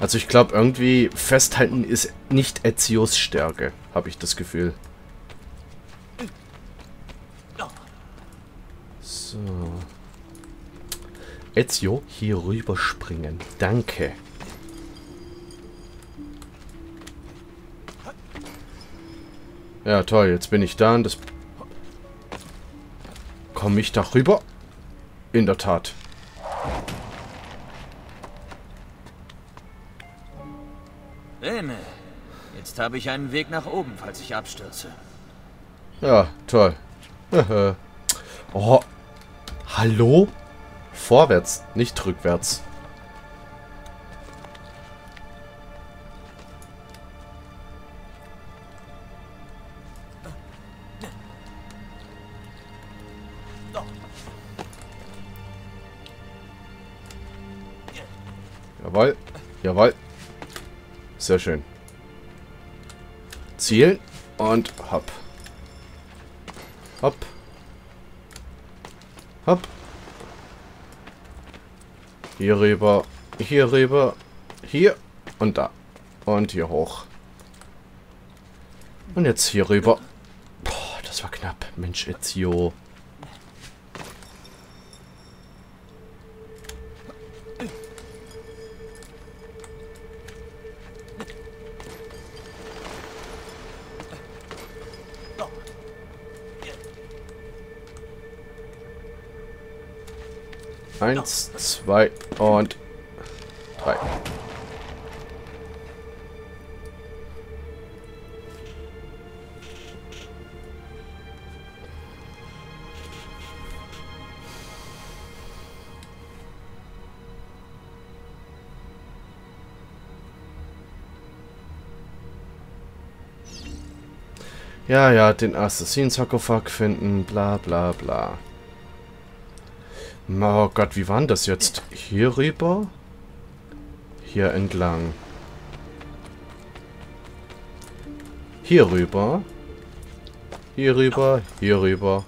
Also ich glaube, irgendwie festhalten ist nicht Ezios Stärke, habe ich das Gefühl. So. Ezio, hier rüberspringen. Danke. Ja, toll. Jetzt bin ich da und das... Komme ich da rüber? In der Tat. Himmel. Jetzt habe ich einen Weg nach oben, falls ich abstürze. Ja, toll. Oh. Hallo? Vorwärts, nicht rückwärts. Jawohl, jawohl. Sehr schön. Zielen und hopp. Hopp. Hopp. Hier rüber, hier rüber, hier und da. Und hier hoch. Und jetzt hier rüber. Boah, das war knapp. Mensch, Ezio. Eins, zwei und drei. Ja, den Assassinen-Sarkophag finden, bla bla bla. Oh Gott, wie war denn das jetzt? Hier rüber? Hier entlang. Hier rüber. Hier rüber, hier rüber.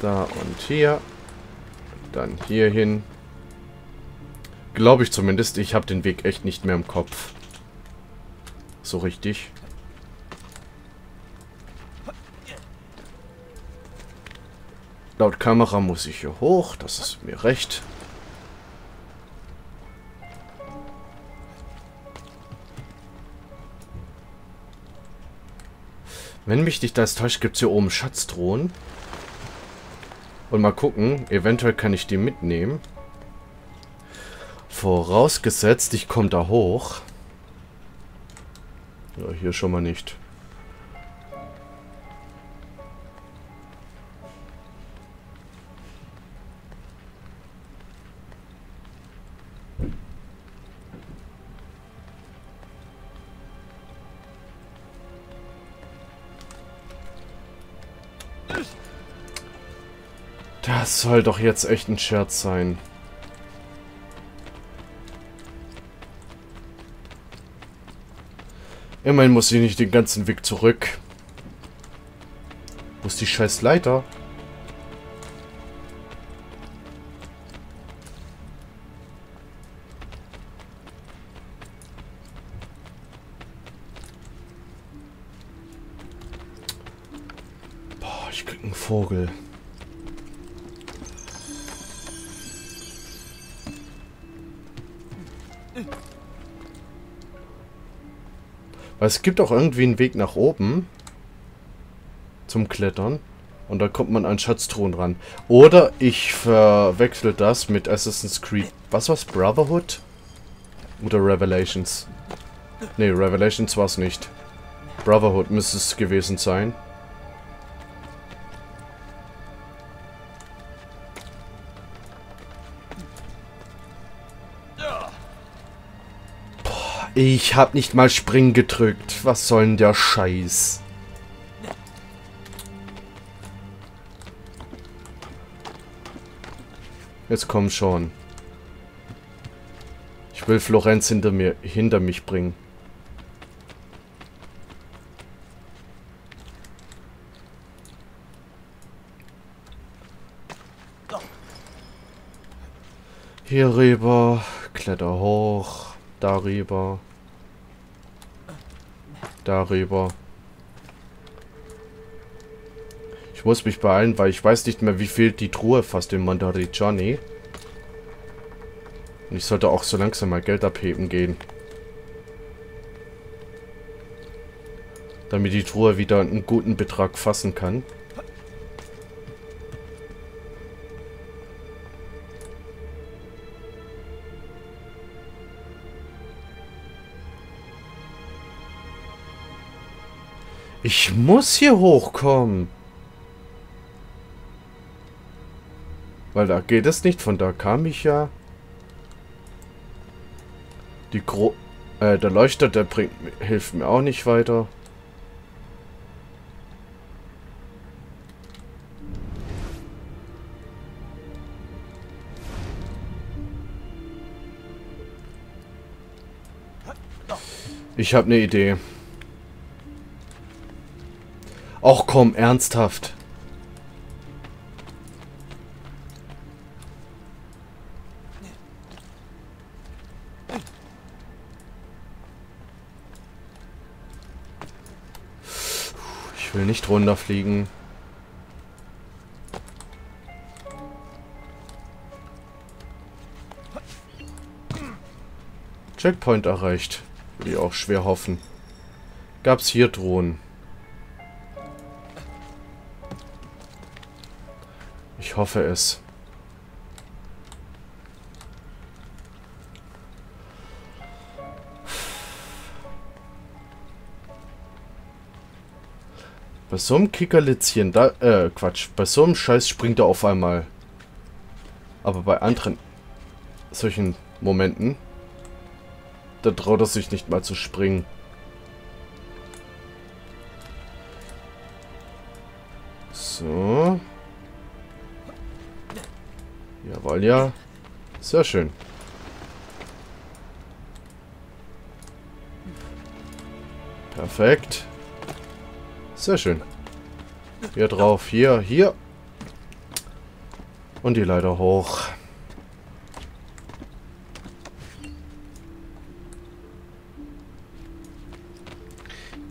Da und hier. Dann hier hin. Glaube ich zumindest. Ich habe den Weg echt nicht mehr im Kopf. So richtig. Laut Kamera muss ich hier hoch, das ist mir recht. Wenn mich nicht das täuscht, gibt es hier oben Schatztruhen. Und mal gucken, eventuell kann ich die mitnehmen. Vorausgesetzt, ich komme da hoch. Ja, hier schon mal nicht. Das soll doch jetzt echt ein Scherz sein. Immerhin muss ich nicht den ganzen Weg zurück. Wo ist die scheiß Leiter? Boah, ich krieg einen Vogel. Es gibt auch irgendwie einen Weg nach oben zum Klettern und da kommt man an Schatztruhen ran. Oder ich verwechsel das mit Assassin's Creed. Was war's? Brotherhood? Oder Revelations? Ne, Revelations war es nicht. Brotherhood müsste es gewesen sein. Ich hab nicht mal springen gedrückt. Was soll denn der Scheiß? Jetzt komm schon. Ich will Florenz hinter mich bringen. Hier rüber. kletter hoch. Darüber. Darüber. Ich muss mich beeilen, weil ich weiß nicht mehr, wie viel die Truhe fasst in Mandarijani. Und ich sollte auch so langsam mal Geld abheben gehen. Damit die Truhe wieder einen guten Betrag fassen kann. Ich muss hier hochkommen. Weil da geht es nicht. Von da kam ich ja. Der Leuchter, der hilft mir auch nicht weiter. Ich habe eine Idee. Ach komm, ernsthaft. Ich will nicht runterfliegen. Checkpoint erreicht. Würde ich auch schwer hoffen. Gab's hier Drohnen? Ich hoffe es. Bei so einem Kickerlitzchen, da, Quatsch, bei so einem Scheiß springt er auf einmal. Aber bei anderen solchen Momenten, da traut er sich nicht mal zu springen. So. Jawohl, ja. Sehr schön. Perfekt. Sehr schön. Hier drauf, hier, hier. Und die Leiter hoch.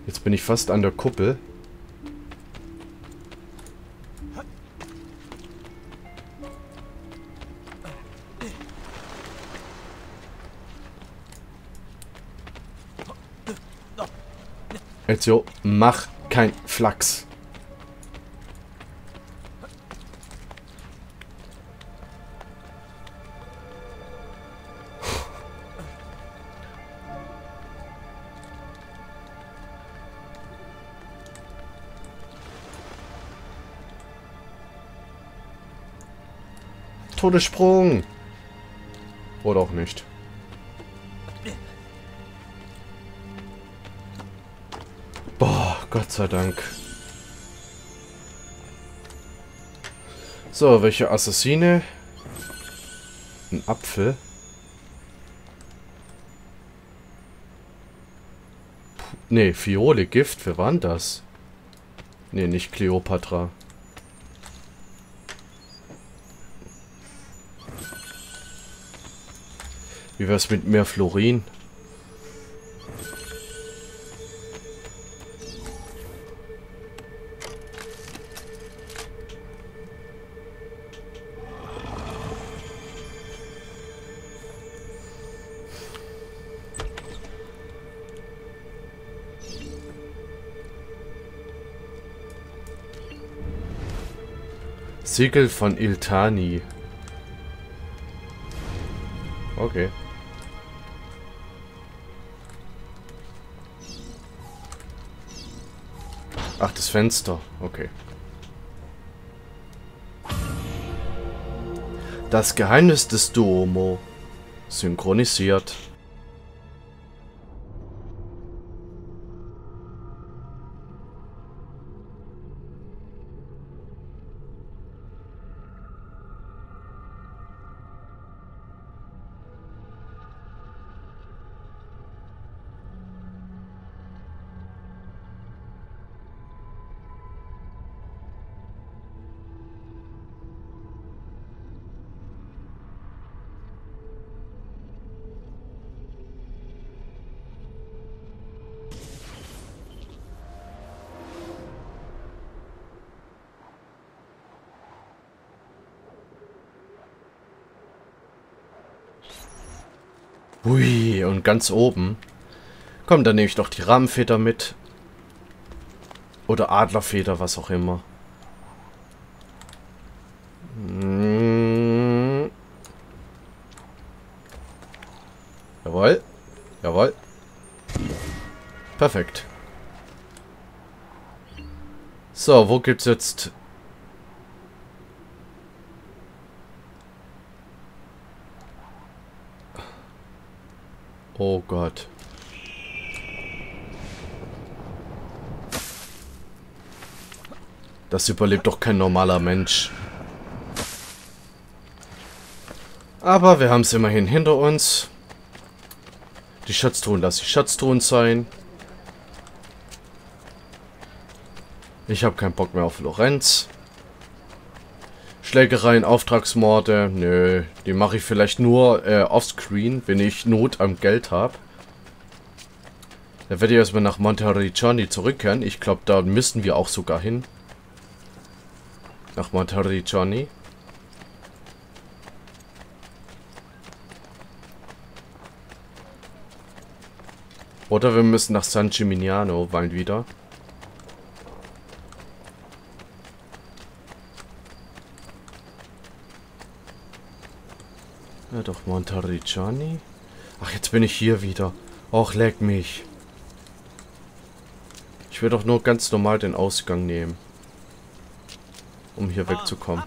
Jetzt bin ich fast an der Kuppel. Ezio, mach kein Flachs. Todessprung. Oder auch nicht. Boah, Gott sei Dank. So, welche Assassine? Ein Apfel. Ne, Fiole, Gift. Wer war denn das? Ne, nicht Kleopatra. Wie wär's mit mehr Florin? Siegel von Iltani. Okay. Ach, das Fenster. Okay. Das Geheimnis des Duomo. Synchronisiert. Hui, und ganz oben. Komm, dann nehme ich doch die Rahmenfeder mit. Oder Adlerfeder, was auch immer. Hm. Jawohl. Jawohl. Perfekt. So, wo gibt's jetzt... Oh Gott. Das überlebt doch kein normaler Mensch. Aber wir haben es immerhin hinter uns. Die Schatztruhen, lass die Schatztruhen sein. Ich habe keinen Bock mehr auf Florenz. Schlägereien, Auftragsmorde, nö, die mache ich vielleicht nur offscreen, wenn ich Not am Geld habe. Dann werde ich erstmal nach Monteriggioni zurückkehren. Ich glaube, da müssten wir auch sogar hin. Nach Monteriggioni. Oder wir müssen nach San Gimignano, weil wieder. Ja, doch, Monteriggioni. Ach, jetzt bin ich hier wieder. Och, leck mich. Ich will doch nur ganz normal den Ausgang nehmen. Um hier wegzukommen.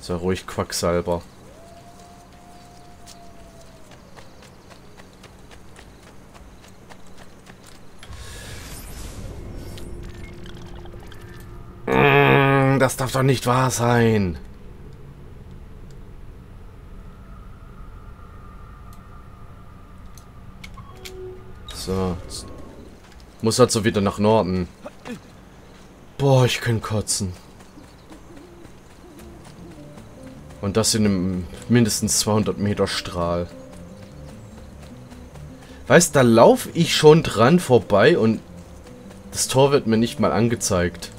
Sei ruhig, Quacksalber. Das darf doch nicht wahr sein. So. Muss also wieder nach Norden. Boah, ich kann kotzen. Und das in einem mindestens 200 Meter Strahl. Weißt, da laufe ich schon dran vorbei und das Tor wird mir nicht mal angezeigt.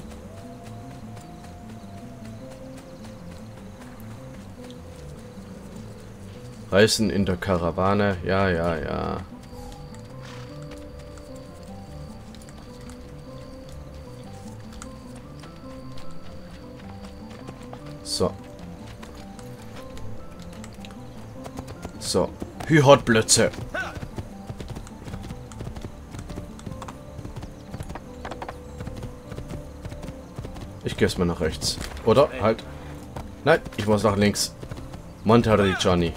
Reisen in der Karawane. Ja, ja, ja. So. So. Hü-Hot-Blötze. Ich gehe erstmal nach rechts. Oder? Halt. Nein, ich muss nach links. Monteriggioni.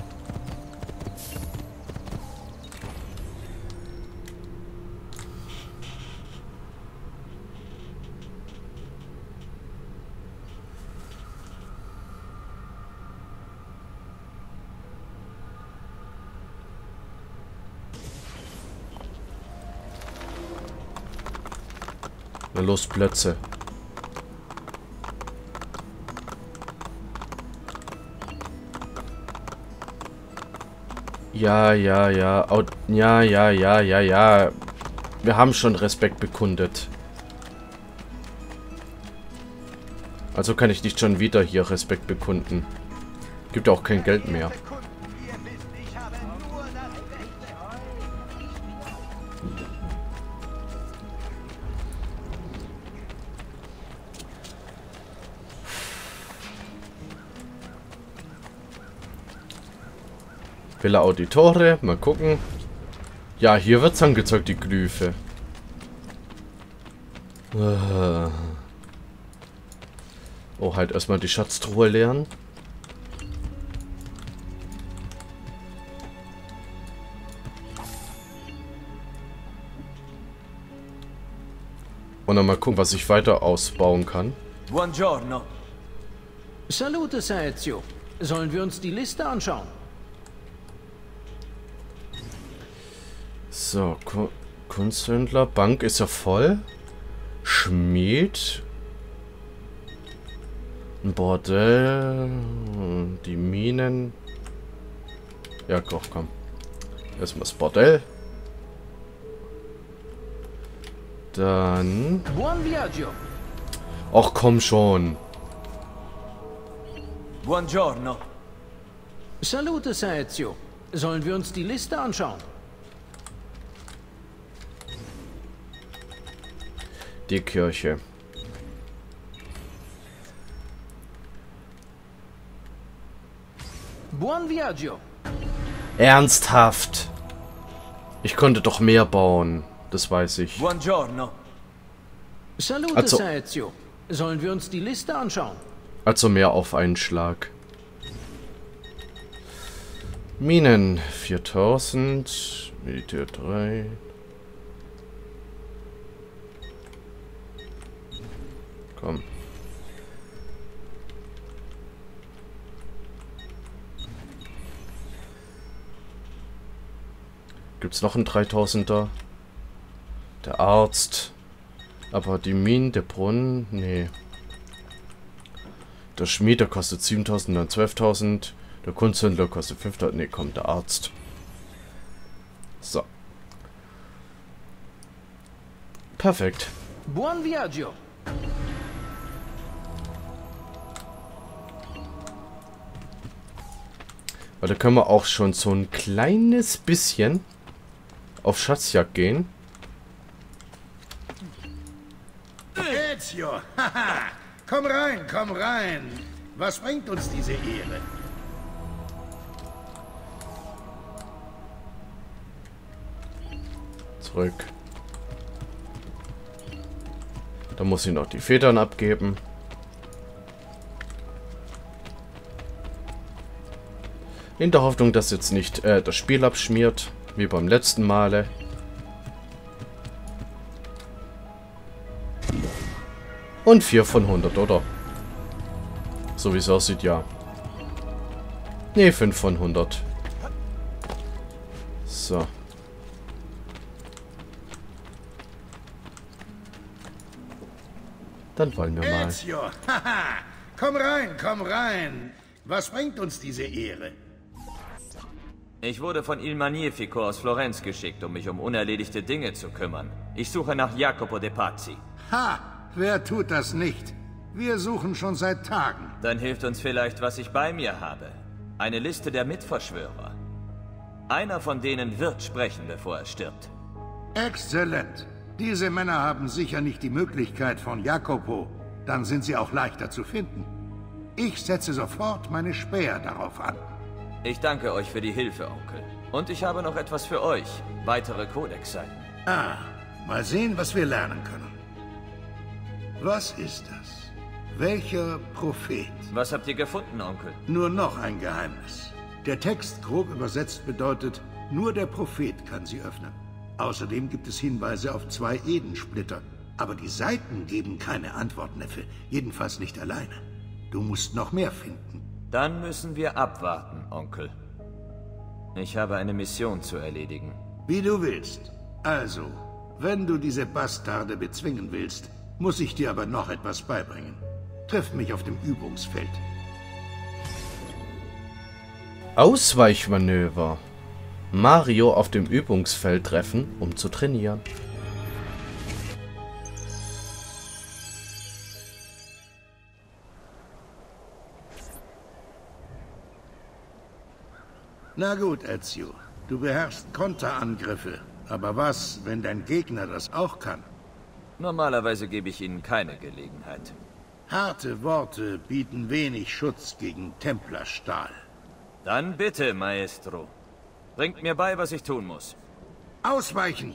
Na los, Plötze. Ja, ja, ja. Ja, ja, ja, ja, ja. Wir haben schon Respekt bekundet. Also kann ich nicht schon wieder hier Respekt bekunden. Gibt ja auch kein Geld mehr. Villa Auditore, mal gucken. Ja, hier wird's angezeigt, die Glyphe. Oh, halt erstmal die Schatztruhe leeren. Und dann mal gucken, was ich weiter ausbauen kann. Buongiorno. Salute, Ezio. Sollen wir uns die Liste anschauen? So, Kunsthändler, Bank ist ja voll. Schmied. Ein Bordell. Die Minen. Ja, doch, komm. Erstmal das Bordell. Dann... Ach, komm schon. Buongiorno. Salute, Sir Ezio. Sollen wir uns die Liste anschauen? Die Kirche. Buon viaggio. Ernsthaft? Ich konnte doch mehr bauen. Das weiß ich. Buongiorno. Salute, also, Sir Ezio. Sollen wir uns die Liste anschauen? Also mehr auf einen Schlag. Minen 4000, Militär 3. Komm. Gibt's noch einen 3000er? Der Arzt. Aber die Minen, der Brunnen, nee. Der Schmied, der kostet 7000, dann 12.000. Der Kunsthändler kostet 5.000. Ne, kommt der Arzt. So. Perfekt. Buon viaggio. Weil da können wir auch schon so ein kleines bisschen auf Schatzjagd gehen. Ezio, haha. Komm rein, komm rein. Was bringt uns diese Ehre? Zurück. Da muss ich noch die Federn abgeben. In der Hoffnung, dass jetzt nicht das Spiel abschmiert, wie beim letzten Male. Und 4 von 100, oder? So wie es aussieht, ja. Ne, 5 von 100. So. Dann wollen wir mal. Komm rein, komm rein. Was bringt uns diese Ehre? Ich wurde von Il Magnifico aus Florenz geschickt, um mich um unerledigte Dinge zu kümmern. Ich suche nach Jacopo de Pazzi. Ha! Wer tut das nicht? Wir suchen schon seit Tagen. Dann hilft uns vielleicht, was ich bei mir habe. Eine Liste der Mitverschwörer. Einer von denen wird sprechen, bevor er stirbt. Exzellent. Diese Männer haben sicher nicht die Möglichkeit von Jacopo. Dann sind sie auch leichter zu finden. Ich setze sofort meine Späher darauf an. Ich danke euch für die Hilfe, Onkel. Und ich habe noch etwas für euch. Weitere Kodexseiten. Ah, mal sehen, was wir lernen können. Was ist das? Welcher Prophet? Was habt ihr gefunden, Onkel? Nur noch ein Geheimnis. Der Text, grob übersetzt, bedeutet, nur der Prophet kann sie öffnen. Außerdem gibt es Hinweise auf 2 Edensplitter. Aber die Seiten geben keine Antwort, Neffe. Jedenfalls nicht alleine. Du musst noch mehr finden. Dann müssen wir abwarten, Onkel. Ich habe eine Mission zu erledigen. Wie du willst. Also, wenn du diese Bastarde bezwingen willst, muss ich dir aber noch etwas beibringen. Triff mich auf dem Übungsfeld. Ausweichmanöver. Mario auf dem Übungsfeld treffen, um zu trainieren. Na gut, Ezio. Du beherrschst Konterangriffe. Aber was, wenn dein Gegner das auch kann? Normalerweise gebe ich ihnen keine Gelegenheit. Harte Worte bieten wenig Schutz gegen Templerstahl. Dann bitte, Maestro. Bringt mir bei, was ich tun muss. Ausweichen!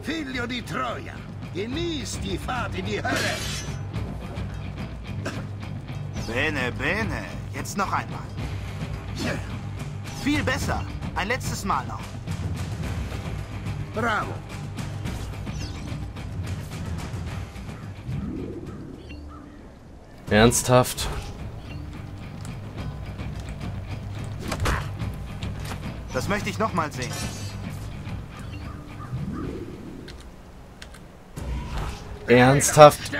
Figlio di Troia! Genieß die Fahrt in die Hölle! Bene, bene! Jetzt noch einmal. Ja. Viel besser! Ein letztes Mal noch. Bravo! Ernsthaft? Das möchte ich nochmal sehen. Ernsthaft?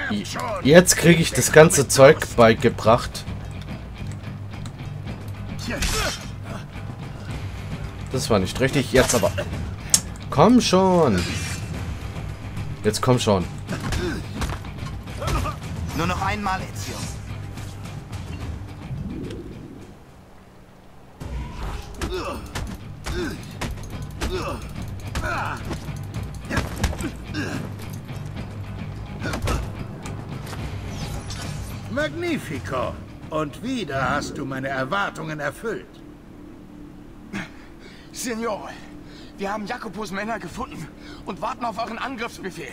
Jetzt kriege ich das ganze Zeug beigebracht. Das war nicht richtig. Jetzt aber. Komm schon. Jetzt komm schon. Nur noch einmal, Ezio. Magnifico! Und wieder hast du meine Erwartungen erfüllt. Signore, wir haben Jakobus Männer gefunden und warten auf euren Angriffsbefehl.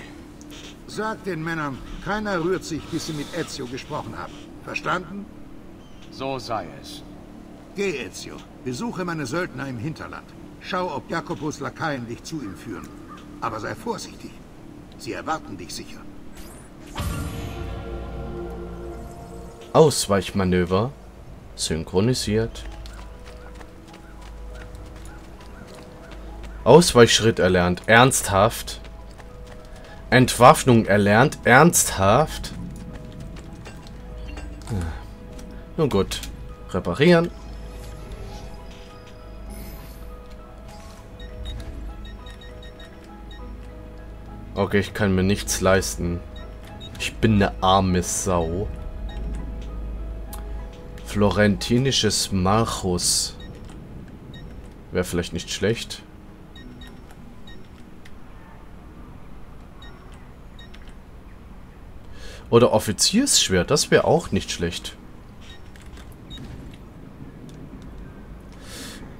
Sagt den Männern, keiner rührt sich, bis sie mit Ezio gesprochen haben. Verstanden? So sei es. Geh, Ezio. Besuche meine Söldner im Hinterland. Schau, ob Jakobus Lakaien dich zu ihm führen. Aber sei vorsichtig. Sie erwarten dich sicher. Ausweichmanöver synchronisiert. Ausweichschritt erlernt. Ernsthaft. Entwaffnung erlernt. Ernsthaft. Nun gut. Reparieren. Okay, ich kann mir nichts leisten. Ich bin eine arme Sau. Florentinisches Marcus. Wäre vielleicht nicht schlecht. Oder Offiziersschwert, das wäre auch nicht schlecht.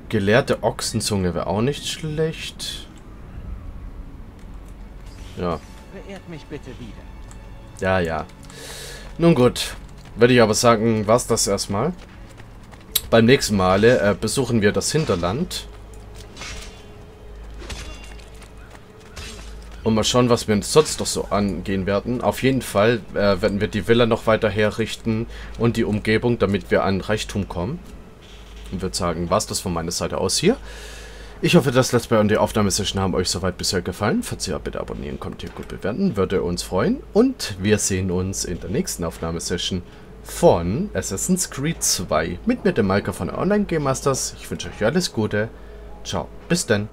Gelehrte Ochsenzunge wäre auch nicht schlecht. Ja. Beehrt mich bitte wieder. Ja, ja. Nun gut. Würde ich aber sagen, war's das erstmal. Beim nächsten Male besuchen wir das Hinterland. Und mal schauen, was wir uns sonst noch so angehen werden. Auf jeden Fall werden wir die Villa noch weiter herrichten und die Umgebung, damit wir an Reichtum kommen. Und würde sagen, war's das von meiner Seite aus hier. Ich hoffe, das Let's Play und die Aufnahmesession haben euch soweit bisher gefallen. Falls ihr bitte abonnieren, kommentieren, gut bewerten, würde uns freuen. Und wir sehen uns in der nächsten Aufnahmesession von Assassin's Creed 2 mit mir, dem Maiko von Online Game Masters. Ich wünsche euch alles Gute. Ciao, bis dann.